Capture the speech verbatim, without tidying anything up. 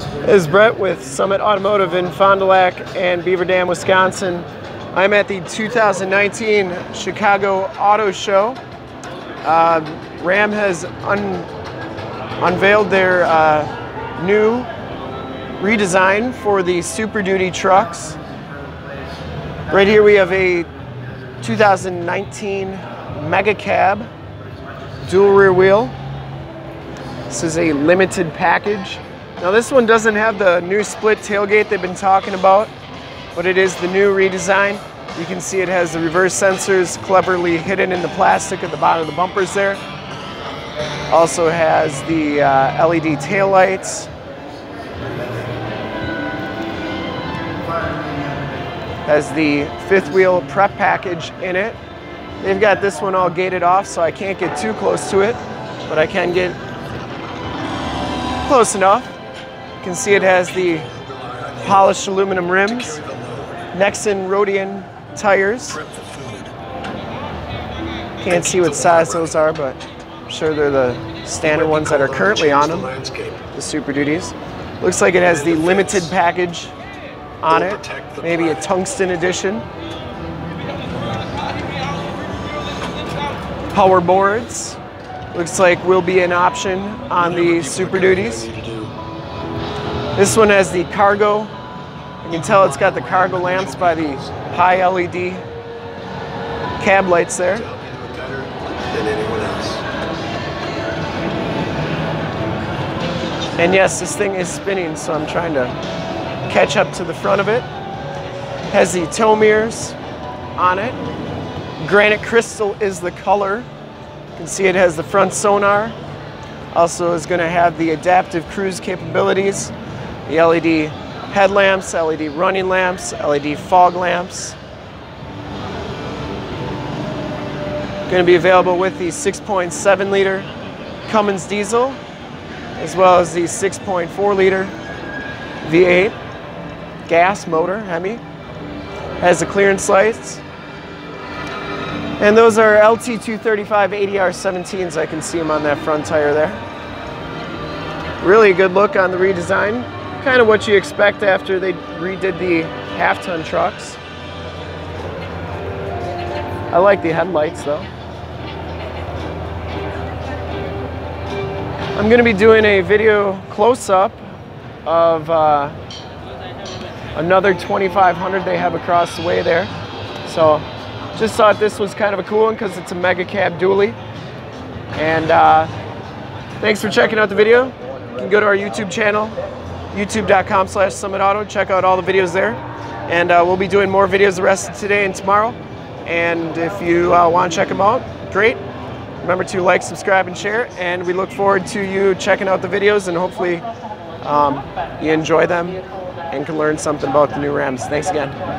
This is Brett with Summit Automotive in Fond du Lac and Beaver Dam, Wisconsin. I'm at the two thousand nineteen Chicago Auto Show. Uh, Ram has un unveiled their uh, new redesign for the Super Duty trucks. Right here we have a two thousand nineteen Mega Cab, dual rear wheel. This is a limited package. Now this one doesn't have the new split tailgate they've been talking about, but it is the new redesign. You can see it has the reverse sensors cleverly hidden in the plastic at the bottom of the bumpers there. Also has the uh, L E D taillights. Has the fifth wheel prep package in it. They've got this one all gated off, so I can't get too close to it, but I can get close enough. You can see it has the polished aluminum rims, Nexen Rodian tires. Can't see what size those are, but I'm sure they're the standard ones that are currently on them, the Super Duties. Looks like it has the limited package on it, maybe a tungsten edition. Power boards, looks like will be an option on the Super Duties. This one has the cargo. You can tell it's got the cargo lamps by the high L E D cab lights there. And yes, this thing is spinning, so I'm trying to catch up to the front of it. Has the tow mirrors on it. Granite crystal is the color. You can see it has the front sonar. Also is going to have the adaptive cruise capabilities, the L E D headlamps, L E D running lamps, L E D fog lamps. Going to be available with the six point seven liter Cummins diesel, as well as the six point four liter V eight gas motor Hemi. Has the clearance lights. And those are L T two thirty-five A D R seventeens. I can see them on that front tire there. Really good look on the redesign. Kind of what you expect after they redid the half-ton trucks. I like the headlights though. I'm going to be doing a video close-up of uh, another twenty-five hundred they have across the way there. So just thought this was kind of a cool one because it's a Mega Cab dually. And uh, thanks for checking out the video. You can go to our YouTube channel, youtube dot com slash Summit Auto. Check out all the videos there. And uh, we'll be doing more videos the rest of today and tomorrow. And if you uh, want to check them out, great. Remember to like, subscribe, and share. And we look forward to you checking out the videos, and hopefully um, you enjoy them and can learn something about the new Rams. Thanks again.